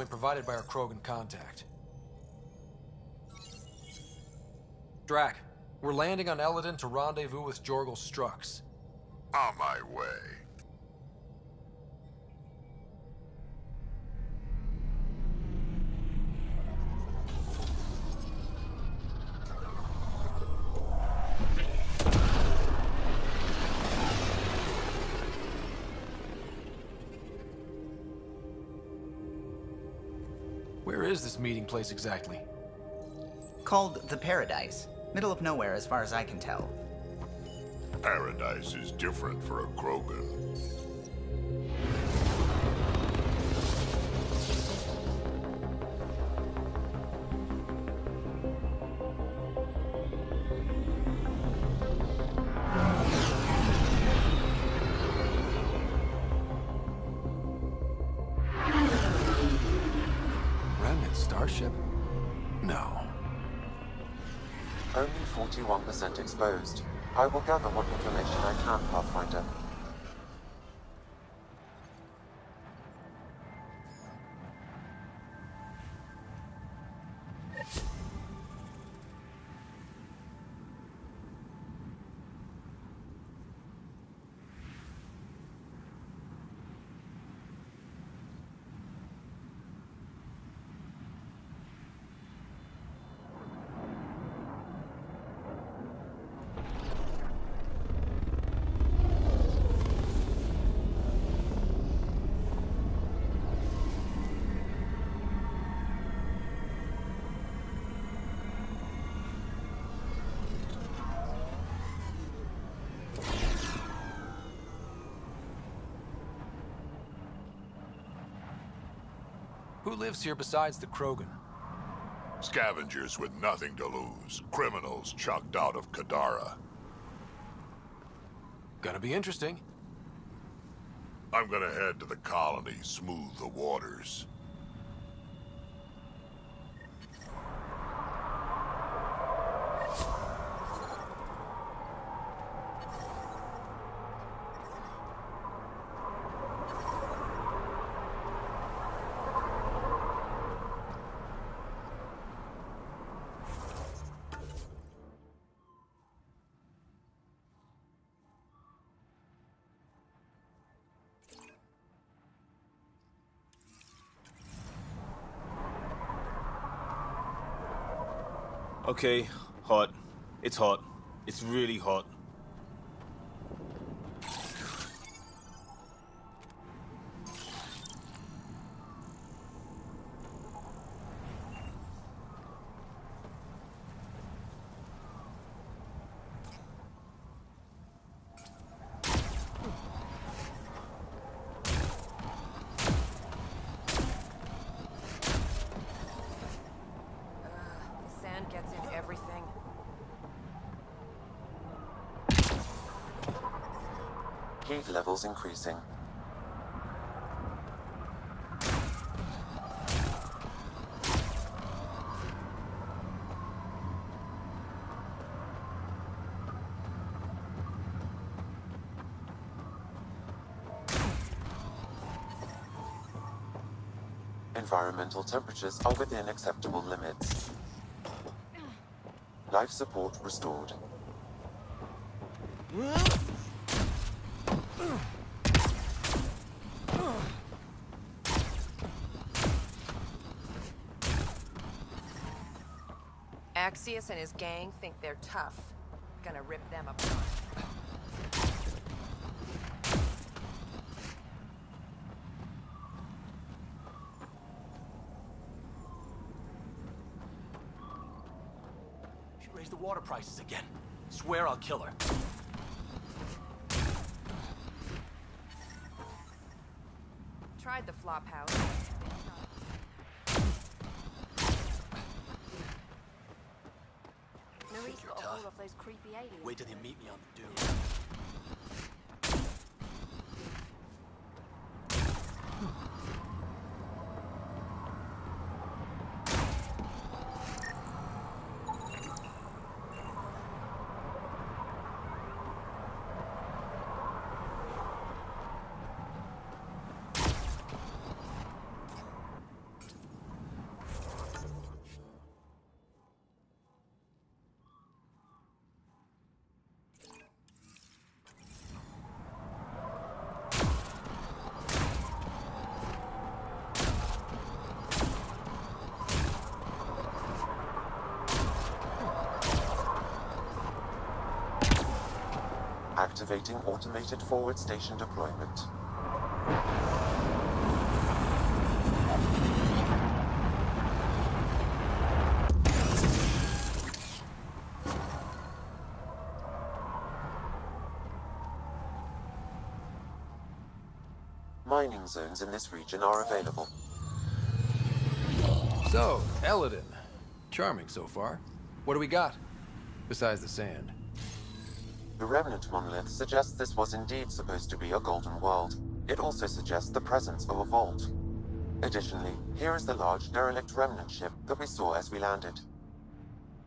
point provided by our Krogan contact. Drac, we're landing on Elaaden to rendezvous with Jorgel Strux. On my way. Where is this meeting place exactly? Called the Paradise. Middle of nowhere as far as I can tell. Paradise is different for a Krogan. Remnant starship? No. Only 41% exposed. I will gather what information I can, Pathfinder. Who lives here besides the Krogan? Scavengers with nothing to lose. Criminals chucked out of Kadara. Gonna be interesting. I'm gonna head to the colony, smooth the waters. Okay, hot. It's hot. It's really hot. Heat levels increasing. Environmental temperatures are within acceptable limits. Life support restored. Axius and his gang think they're tough. Gonna rip them apart. She raised the water prices again. Swear I'll kill her. Tried the flop house. Those creepy aliens. Wait till they meet me on the dune. activating automated forward station deployment. Mining zones in this region are available. So, Elaaden. Charming so far. What do we got? Besides the sand. The remnant monolith suggests this was indeed supposed to be a golden world. It also suggests the presence of a vault. Additionally, here is the large derelict remnant ship that we saw as we landed.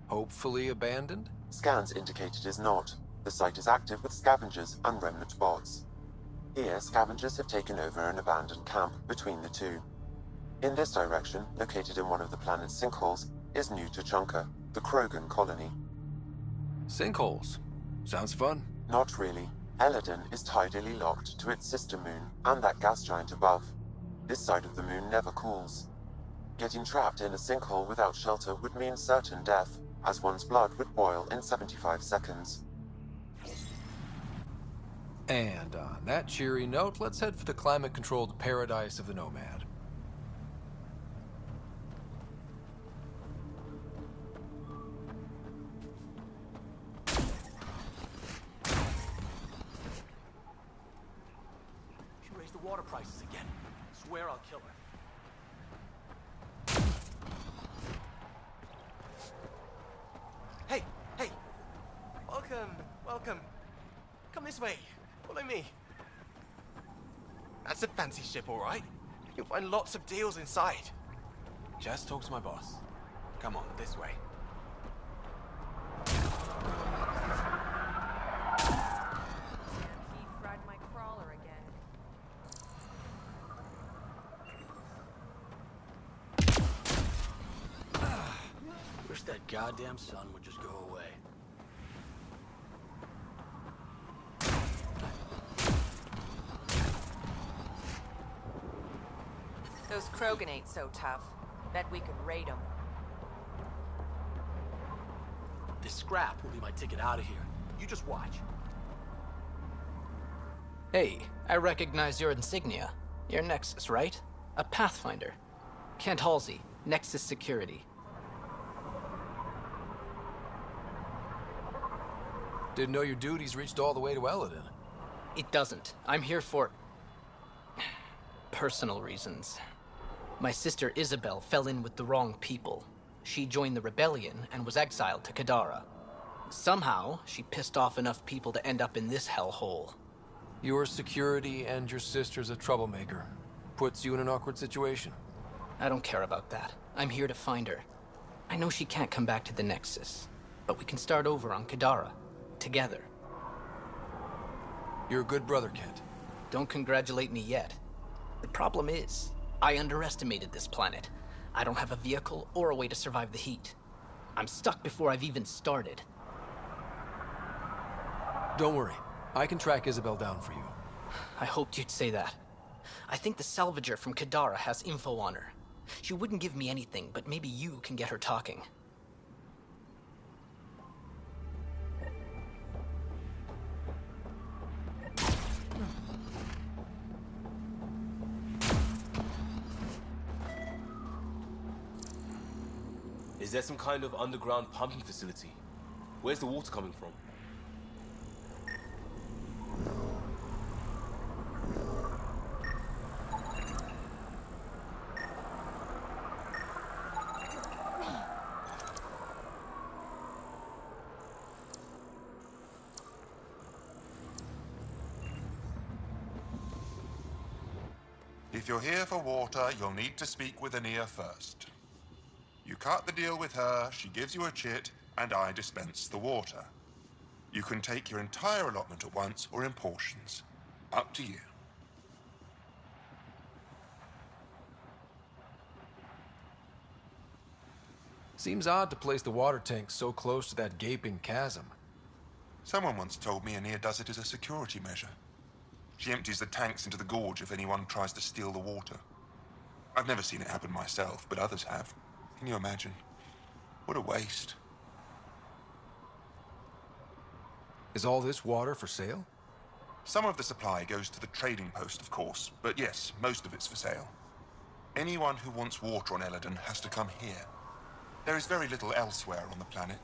Hopefully abandoned? Scans indicate it is not. The site is active with scavengers and remnant bots. Here, scavengers have taken over an abandoned camp between the two. In this direction, located in one of the planet's sinkholes, is New Tuchanka, the Krogan colony. Sinkholes? Sounds fun. Not really. Elaaden is tidally locked to its sister moon and that gas giant above. This side of the moon never cools. Getting trapped in a sinkhole without shelter would mean certain death, as one's blood would boil in 75 seconds. And on that cheery note, let's head for the climate-controlled paradise of the Nomad. She raised the water prices again. I swear I'll kill her. Hey, hey! Welcome, welcome. Come this way. Follow me. That's a fancy ship, all right. You'll find lots of deals inside. Just talk to my boss. Come on, this way. He fried my crawler again. Wish that goddamn sun would just go away. Those Krogan ain't so tough. Bet we could raid them. This scrap will be my ticket out of here. You just watch. Hey, I recognize your insignia. You're Nexus, right? A Pathfinder. Kent Halsey, Nexus Security. Didn't know your duties reached all the way to Elaaden. It doesn't. I'm here for personal reasons. My sister Isabel fell in with the wrong people. She joined the rebellion and was exiled to Kadara. Somehow, she pissed off enough people to end up in this hellhole. Your security and your sister's a troublemaker. Puts you in an awkward situation. I don't care about that. I'm here to find her. I know she can't come back to the Nexus, but we can start over on Kadara. Together. You're a good brother, Kent. Don't congratulate me yet. The problem is, I underestimated this planet. I don't have a vehicle or a way to survive the heat. I'm stuck before I've even started. Don't worry. I can track Isabel down for you. I hoped you'd say that. I think the salvager from Kadara has info on her. She wouldn't give me anything, but maybe you can get her talking. Is there some kind of underground pumping facility? Where's the water coming from? If you're here for water, you'll need to speak with Aenea first. You cut the deal with her, she gives you a chit, and I dispense the water. You can take your entire allotment at once or in portions. Up to you. Seems odd to place the water tank so close to that gaping chasm. Someone once told me Aenea does it as a security measure. She empties the tanks into the gorge if anyone tries to steal the water. I've never seen it happen myself, but others have. Can you imagine? What a waste. Is all this water for sale? Some of the supply goes to the trading post, of course, but yes, most of it's for sale. Anyone who wants water on Elaaden has to come here. There is very little elsewhere on the planet.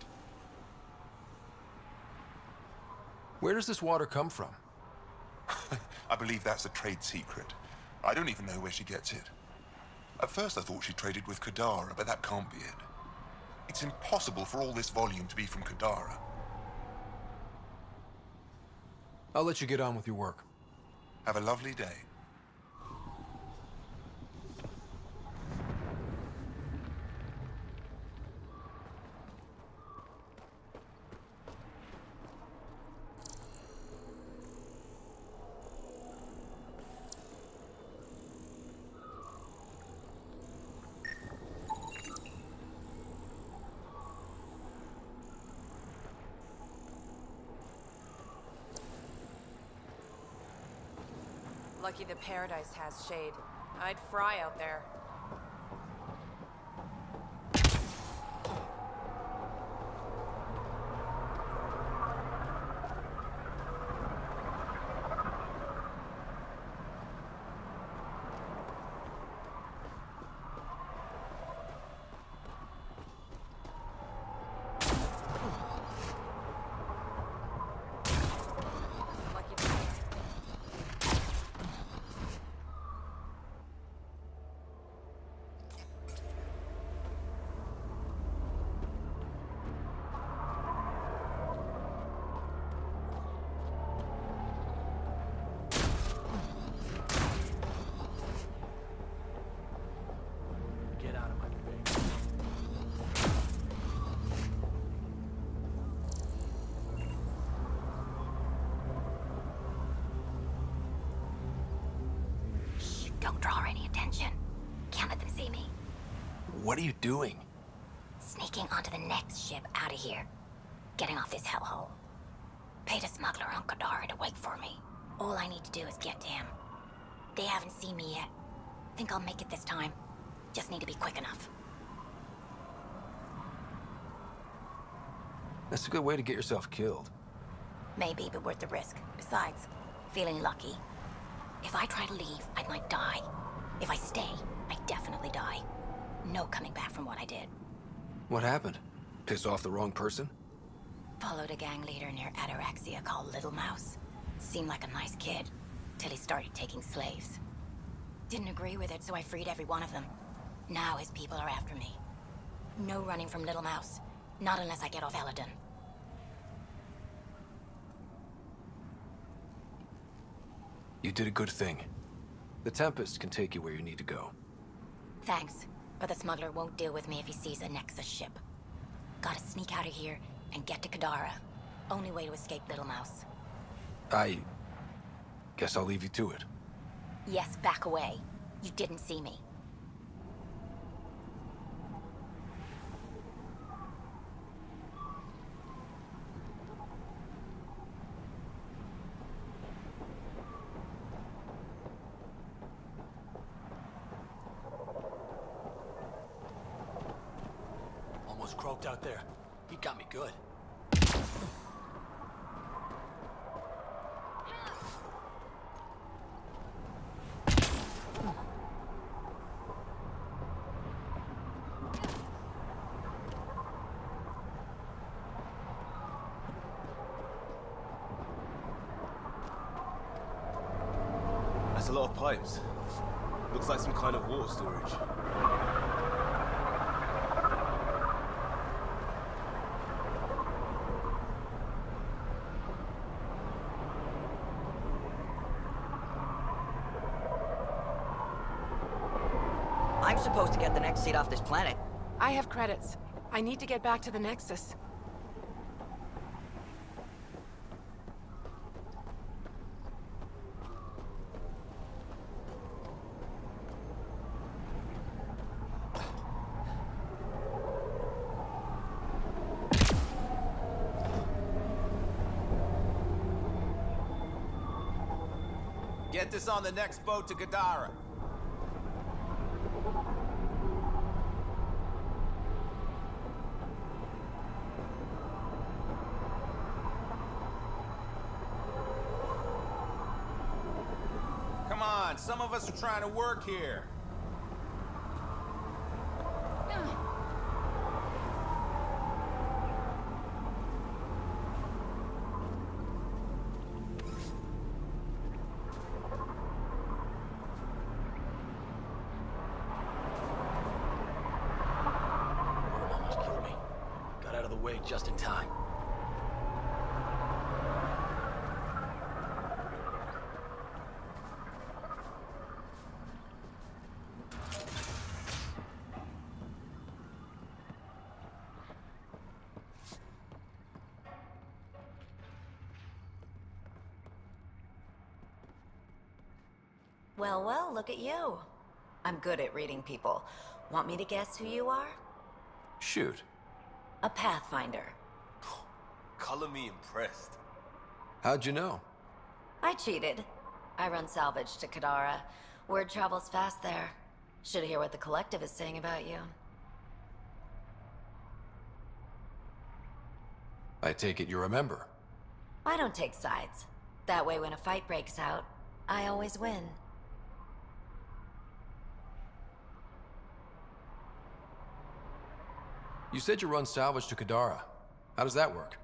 Where does this water come from? I believe that's a trade secret. I don't even know where she gets it. At first I thought she traded with Kadara, but that can't be it. It's impossible for all this volume to be from Kadara. I'll let you get on with your work. Have a lovely day. Lucky the Paradise has shade. I'd fry out there. Don't draw any attention. Can't let them see me. What are you doing? Sneaking onto the next ship out of here. Getting off this hellhole. Paid a smuggler on Kadara to wait for me. All I need to do is get to him. They haven't seen me yet. Think I'll make it this time. Just need to be quick enough. That's a good way to get yourself killed. Maybe, but worth the risk. Besides, feeling lucky. If I try to leave, I might die. If I stay, I definitely die. No coming back from what I did. What happened? Pissed off the wrong person? Followed a gang leader near Ataraxia called Little Mouse. Seemed like a nice kid, till he started taking slaves. Didn't agree with it, so I freed every one of them. Now his people are after me. No running from Little Mouse. Not unless I get off Elaaden. You did a good thing. The Tempest can take you where you need to go. Thanks, but the smuggler won't deal with me if he sees a Nexus ship. Gotta sneak out of here and get to Kadara. Only way to escape Little Mouse. I guess I'll leave you to it. Yes, back away. You didn't see me. Croaked out there. He got me good. That's a lot of pipes. Looks like some kind of water storage. Supposed to get the next seat off this planet. I have credits. I need to get back to the Nexus. Get this on the next boat to Kadara. on. Some of us are trying to work here. Just in time. Well, well, look at you. I'm good at reading people. Want me to guess who you are? Shoot. A Pathfinder. Color me impressed. How'd you know? I cheated. I run salvage to Kadara. Word travels fast there. Should hear what the collective is saying about you. I take it you remember. I don't take sides. That way when a fight breaks out, I always win. You said you run salvage to Kadara. How does that work?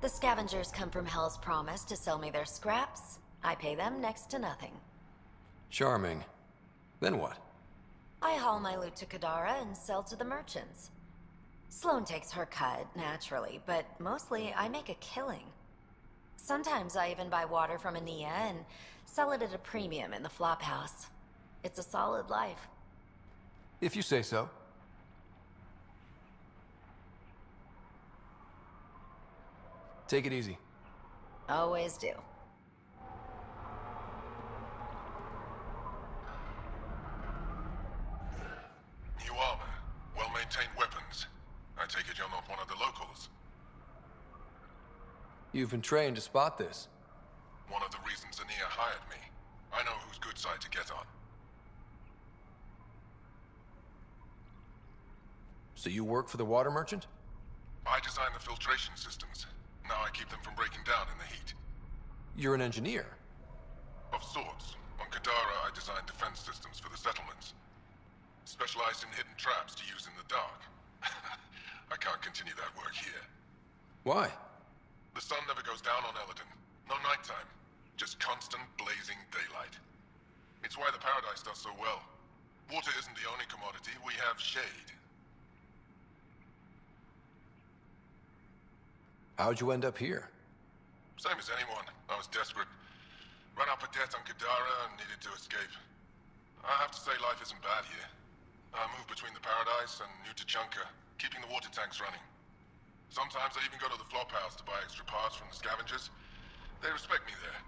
The scavengers come from Hell's Promise to sell me their scraps. I pay them next to nothing. Charming. Then what? I haul my loot to Kadara and sell to the merchants. Sloane takes her cut, naturally, but mostly I make a killing. Sometimes I even buy water from Aenea and sell it at a premium in the flophouse. It's a solid life. If you say so. Take it easy. Always do. New armor, well-maintained weapons. I take it you're not one of the locals. You've been trained to spot this. One of the reasons Aenea hired me. I know whose good side to get on. So you work for the water merchant? I design the filtration systems. Now I keep them from breaking down in the heat. You're an engineer? Of sorts. On Kadara, I designed defense systems for the settlements. Specialized in hidden traps to use in the dark. I can't continue that work here. Why? The sun never goes down on Elaaden. No nighttime. Just constant blazing daylight. It's why the Paradise does so well. Water isn't the only commodity. We have shade. How'd you end up here? Same as anyone. I was desperate. Ran up a debt on Kadara and needed to escape. I have to say life isn't bad here. I move between the Paradise and New Tuchanka, keeping the water tanks running. Sometimes I even go to the flophouse to buy extra parts from the scavengers. They respect me there.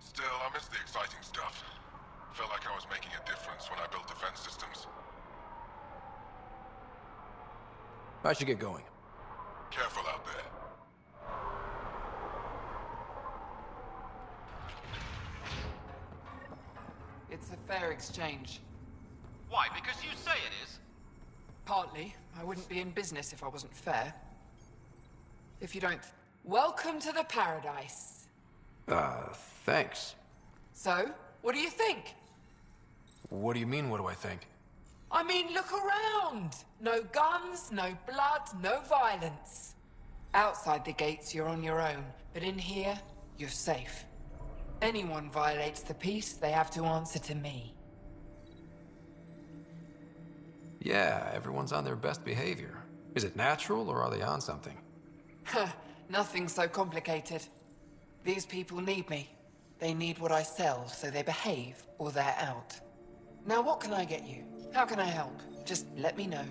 Still, I miss the exciting stuff. Felt like I was making a difference when I built defense systems. I should get going. Careful out there. It's a fair exchange. Why? Because you say it is? Partly. I wouldn't be in business if I wasn't fair. If you don't... Welcome to the Paradise. Thanks. So, what do you think? What do you mean, what do I think? I mean, look around! No guns, no blood, no violence. Outside the gates, you're on your own, but in here, you're safe. Anyone violates the peace, they have to answer to me. Yeah, everyone's on their best behavior. Is it natural, or are they on something? Nothing so complicated. These people need me. They need what I sell, so they behave, or they're out. Now what can I get you? How can I help? Just let me know.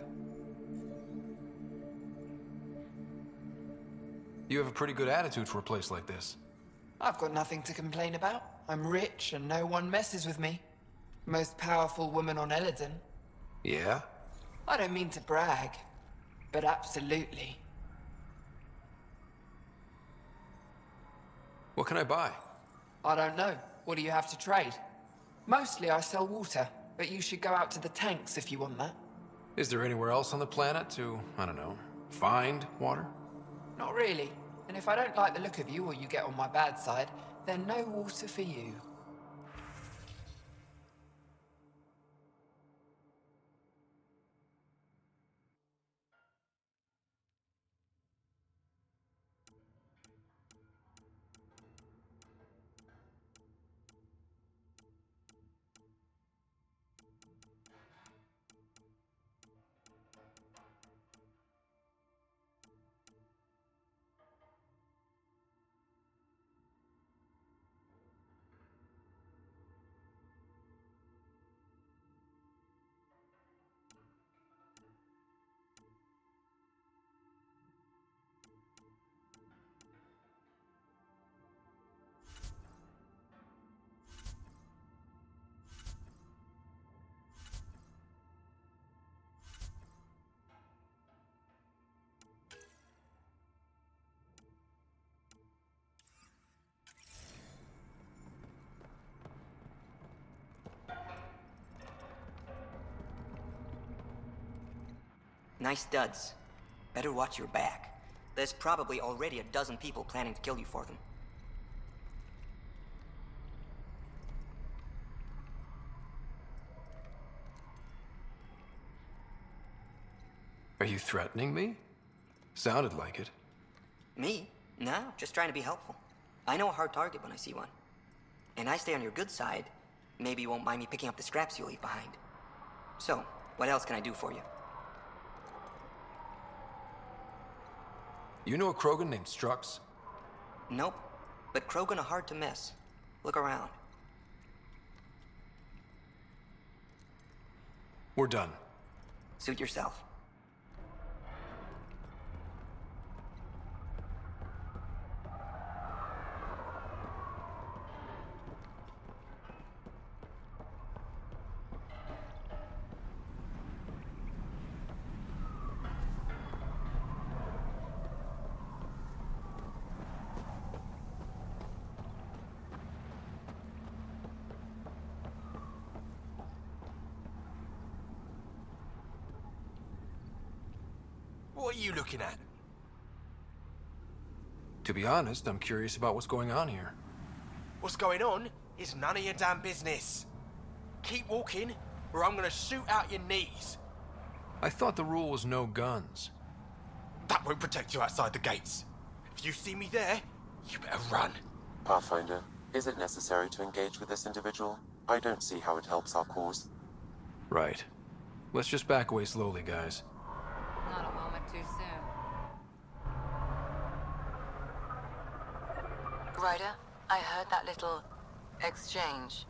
You have a pretty good attitude for a place like this. I've got nothing to complain about. I'm rich and no one messes with me. Most powerful woman on Elaaden. Yeah? I don't mean to brag, but absolutely. What can I buy? I don't know. What do you have to trade? Mostly I sell water, but you should go out to the tanks if you want that. Is there anywhere else on the planet to, I don't know, find water? Not really. And if I don't like the look of you or you get on my bad side, then no water for you. Nice duds. Better watch your back. There's probably already a dozen people planning to kill you for them. Are you threatening me? Sounded like it. Me? No, just trying to be helpful. I know a hard target when I see one. And I stay on your good side. Maybe you won't mind me picking up the scraps you leave behind. So, what else can I do for you? You know a Krogan named Strux? Nope, but Krogan are hard to miss. Look around. We're done. Suit yourself. What are you looking at? To be honest, I'm curious about what's going on here. What's going on is none of your damn business. Keep walking, or I'm gonna shoot out your knees. I thought the rule was no guns. That won't protect you outside the gates. If you see me there, you better run. Pathfinder, is it necessary to engage with this individual? I don't see how it helps our cause. Right. Let's just back away slowly, guys. Not a moment too soon. Ryder, I heard that little exchange.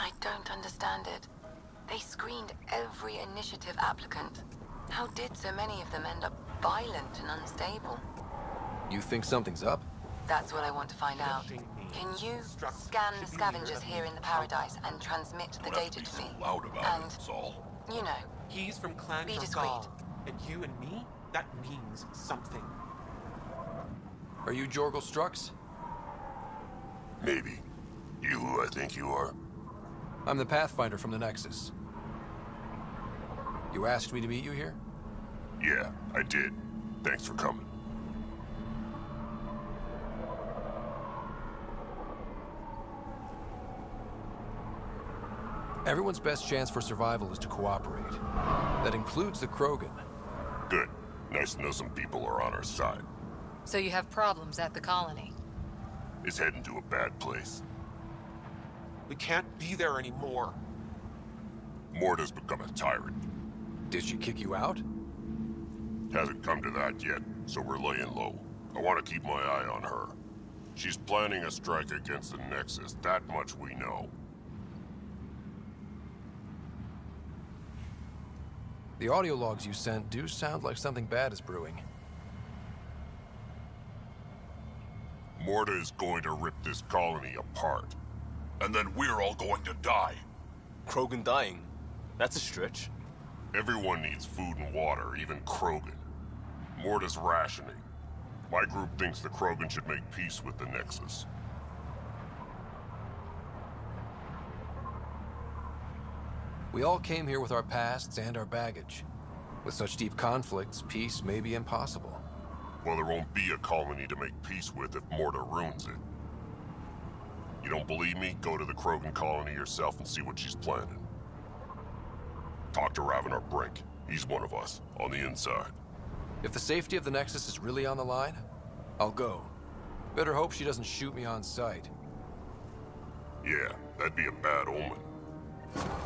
I don't understand it. They screened every initiative applicant. How did so many of them end up violent and unstable? You think something's up? That's what I want to find out. Can you scan the scavengers here in the Paradise and transmit the data to me? And, you know, he's from Clan Kargol, and you and me, that means something. Are you Jorgel Strux? Maybe. You who I think you are? I'm the Pathfinder from the Nexus. You asked me to meet you here? Yeah, I did. Thanks for coming. Everyone's best chance for survival is to cooperate. That includes the Krogan. Good. Nice to know some people are on our side. So you have problems at the colony? It's heading to a bad place. We can't be there anymore. Morda's become a tyrant. Did she kick you out? Hasn't come to that yet, so we're laying low. I want to keep my eye on her. She's planning a strike against the Nexus, that much we know. The audio logs you sent do sound like something bad is brewing. Morda is going to rip this colony apart. And then we're all going to die. Krogan dying? That's a stretch. Everyone needs food and water, even Krogan. Morda's rationing. My group thinks the Krogan should make peace with the Nexus. We all came here with our pasts and our baggage. With such deep conflicts, peace may be impossible. Well, there won't be a colony to make peace with if Morda ruins it. You don't believe me? Go to the Krogan colony yourself and see what she's planning. Talk to Raven or Brink. He's one of us, on the inside. If the safety of the Nexus is really on the line, I'll go. Better hope she doesn't shoot me on sight. Yeah, that'd be a bad omen.